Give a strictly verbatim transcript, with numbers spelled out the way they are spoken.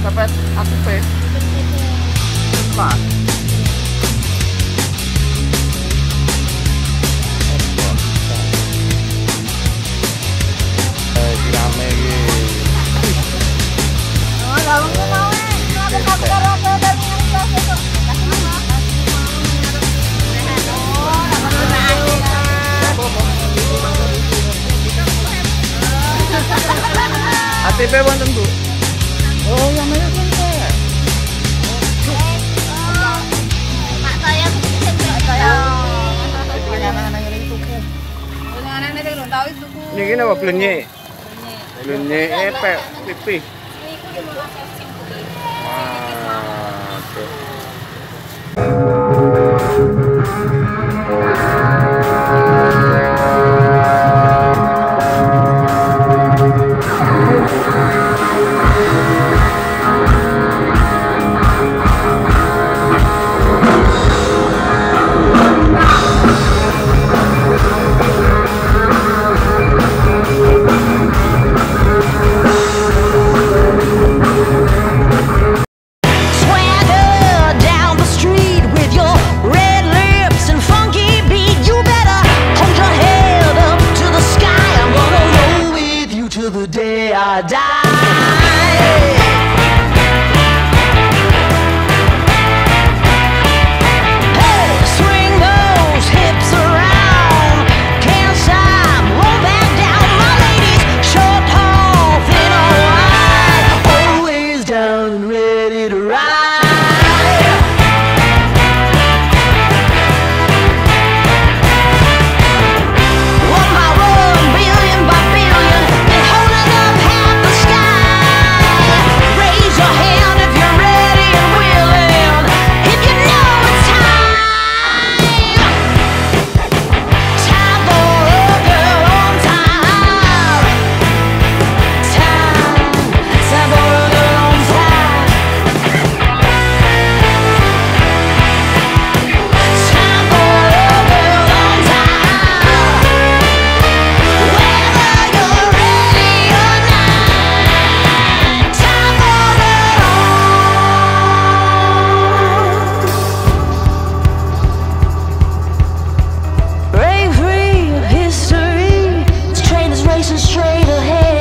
Dapat aku pay. Pak. Eh, grame lagi. Oh, kamu mau? Kenapa kamu kalau ada minyak itu? A T P banten tu. Oh, yang mana tu? Mak saya kecil saya. Anak-anak yang itu ke? Anak-anak yang belum tahu itu ke? Ni kenapa belunye? Belunye, epek, pipih. Straight ahead.